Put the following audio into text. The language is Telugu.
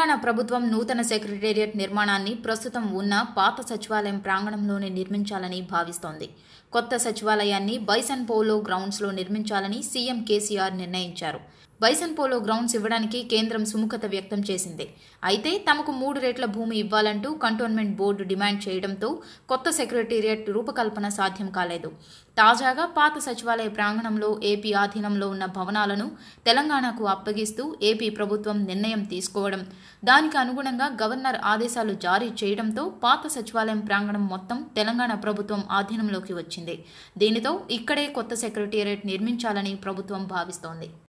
తెలంగాణ ప్రభుత్వం నూతన సెక్రటేరియట్ నిర్మాణాన్ని ప్రస్తుతం ఉన్న పాత సచివాలయం ప్రాంగణంలోనే నిర్మించాలని భావిస్తోంది. కొత్త సచివాలయాన్ని బైసన్ పోలో గ్రౌండ్స్లో నిర్మించాలని సీఎం కెసిఆర్ నిర్ణయించారు. బైసన్ పోలో గ్రౌండ్స్ ఇవ్వడానికి కేంద్రం సుముఖత వ్యక్తం చేసింది. అయితే తమకు 3 రెట్ల భూమి ఇవ్వాలంటూ కంటోన్మెంట్ బోర్డు డిమాండ్ చేయడంతో కొత్త సెక్రటేరియట్ రూపకల్పన సాధ్యం కాలేదు. తాజాగా పాత సచివాలయ ప్రాంగణంలో ఏపీ ఆధీనంలో ఉన్న భవనాలను తెలంగాణకు అప్పగిస్తూ ఏపీ ప్రభుత్వం నిర్ణయం తీసుకోవడం, దానికి అనుగుణంగా గవర్నర్ ఆదేశాలు జారీ చేయడంతో పాత సచివాలయం ప్రాంగణం మొత్తం తెలంగాణ ప్రభుత్వం ఆధీనంలోకి వచ్చింది. దీనితో ఇక్కడే కొత్త సెక్రటేరియట్ నిర్మించాలని ప్రభుత్వం భావిస్తోంది.